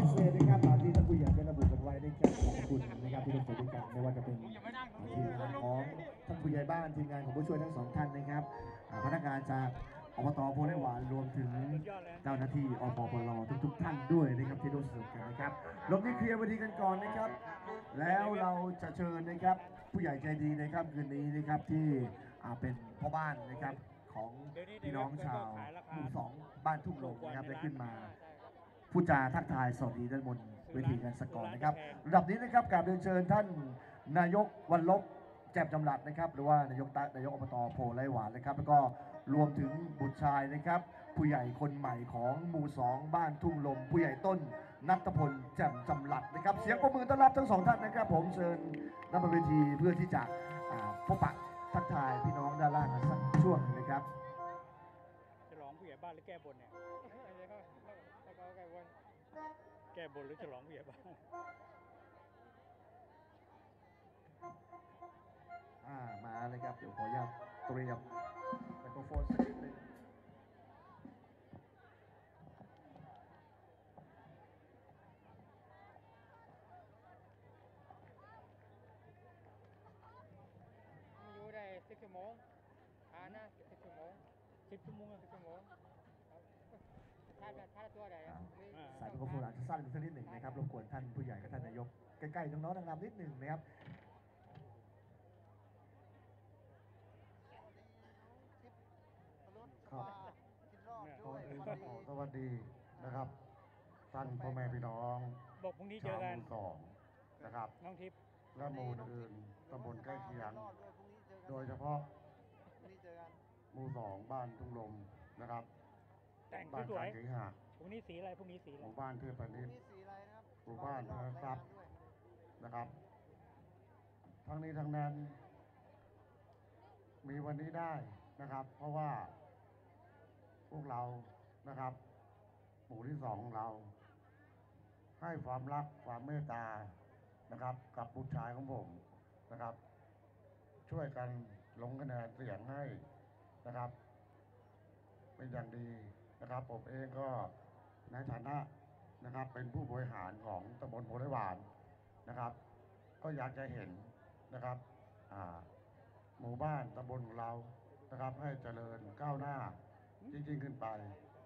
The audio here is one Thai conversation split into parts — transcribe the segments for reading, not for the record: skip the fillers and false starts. พิเศษนะครับตามที่ท่านผู้ใหญ่ได้ระบุกันไว้ในแก่ของคุณนะครับที่เราคุยกันไม่ว่าจะเป็นทีมงานของท่านผู้ใหญ่บ้านทีมงานของผู้ช่วยทั้งสองท่านนะครับพนักงานจากอบตโพนหวานรวมถึงเจ้าหน้าที่อปปลทุกท่านด้วยนะครับที่ร่วมสนุกกันนะครับลงที่เคลียร์วันนี้กันก่อนนะครับแล้วเราจะเชิญนะครับผู้ใหญ่ใจดีในค่ำคืนนี้นะครับที่เป็นพ่อบ้านนะครับของพี่น้องชาวหมู่สองบ้านทุ่งลมนะครับได้ขึ้นมาผู้จาทักทายสวัสดีด้านบนเวทีกันสักก่อนนะครับระดับนี้นะครับกราบเรียนเชิญท่านนายกวันลบแจ่มจำรัดนะครับหรือว่านายกตะนายกอบตโพนหวานนะครับแล้วก็รวมถึงบุตรชายนะครับผู้ใหญ่คนใหม่ของหมู่สองบ้านทุ่งลมผู้ใหญ่ต้นนัทพลแจ่มจำรัดนะครับเสียงปรบมือต้อนรับทั้งสองท่านนะครับผมเชิญนั่งบนเวทีเพื่อที่จะพบปะทักทายพี่น้องด้านล่างสักช่วงนะครับจะร้องผู้ใหญ่บ้านหรือแก้บนเนี่ยแก้บนหรือจะร้องผู้ใหญ่บ้านมาเลยครับเดี๋ยวขออนุญาตเตรียมไมโครโฟนสักนิดนึงสิบชั่วโมงนะสิบชั่วโมงท่าตัวอะไรสายของผู้หลานจะสั้นสักนิดหนึ่งนะครับรบกวนท่านผู้ใหญ่กับท่านนายกใกล้ๆน้องๆนะครับนิดหนึ่งนะครับขอสวัสดีนะครับท่านพ่อแม่พี่น้องบอกพรุ่งนี้เจอกันสองนะครับน้องทิพย์และหมู่อื่นตำบลใกล้เคียงโดยเฉพาะหมู่สองบ้านทุ่งลมนะครับแต่งบ้านการเกษตรพวกนี้สีอะไรพวกนี้สีอะไรหมู่บ้านเทพนิมิตหมู่บ้านพัฒนาทรัพย์นะครับทั้งนี้ทั้งนั้นมีวันนี้ได้นะครับเพราะว่าพวกเรานะครับหมู่ที่สองของเราให้ความรักความเมตตานะครับกับบุตรชายของผมนะครับช่วยกันลงคะแนนเสียงให้นะครับเป็นอย่างดีนะครับผมเองก็ในฐานะนะครับเป็นผู้บริหารของตำบลโพนหวานนะครับก็อยากจะเห็นนะครับหมู่บ้านตำบลของเรานะครับให้เจริญก้าวหน้ายิ่งขึ้นไป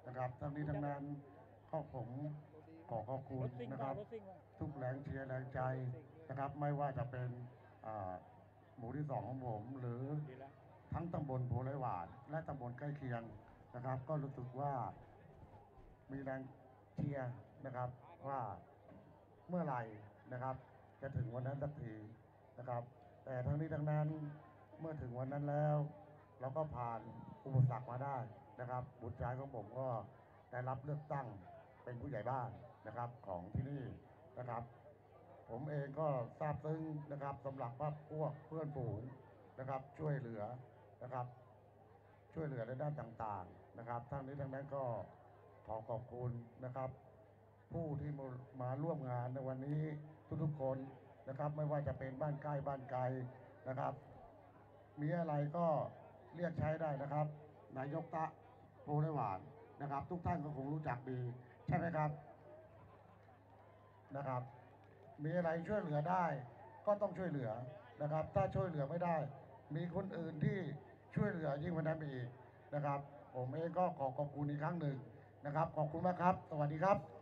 นะครับทั้งนี้ทั้งนั้นข้อผมขอขอบคุณนะครับทุกแรงเชียร์แรงใจนะครับไม่ว่าจะเป็นหมู่ที่สองของผมหรือทั้งตำบลโพนหวานและตำบลใกล้เคียงนะครับก็รู้สึกว่ามีแรงเชียร์นะครับว่าเมื่อไหร่นะครับจะถึงวันนั้นสักทีนะครับแต่ทั้งนี้ทั้งนั้นเมื่อถึงวันนั้นแล้วเราก็ผ่านอุปสรรคมาได้นะครับบุตรชายของผมก็ได้รับเลือกตั้งเป็นผู้ใหญ่บ้านนะครับของที่นี่นะครับผมเองก็ซาบซึ้งนะครับสำหรับว่าพวกเพื่อนฝูงนะครับช่วยเหลือนะครับช่วยเหลือในด้านต่างๆนะครับทั้งนี้ทั้งนั้นก็ขอขอบคุณนะครับผู้ที่มาร่วมงานในวันนี้ทุกๆคนนะครับไม่ว่าจะเป็นบ้านใกล้บ้านไกลนะครับมีอะไรก็เรียกใช้ได้นะครับนายกตะโพนหวานนะครับทุกท่านก็คงรู้จักดีใช่ไหมครับนะครับมีอะไรช่วยเหลือได้ก็ต้องช่วยเหลือนะครับถ้าช่วยเหลือไม่ได้มีคนอื่นที่ช่วยเหลือยิ่งกว่านั้นอีกนะครับผมเองก็ขอขอบคุณอีกครั้งหนึ่งนะครับขอบคุณมากครับสวัสดีครับ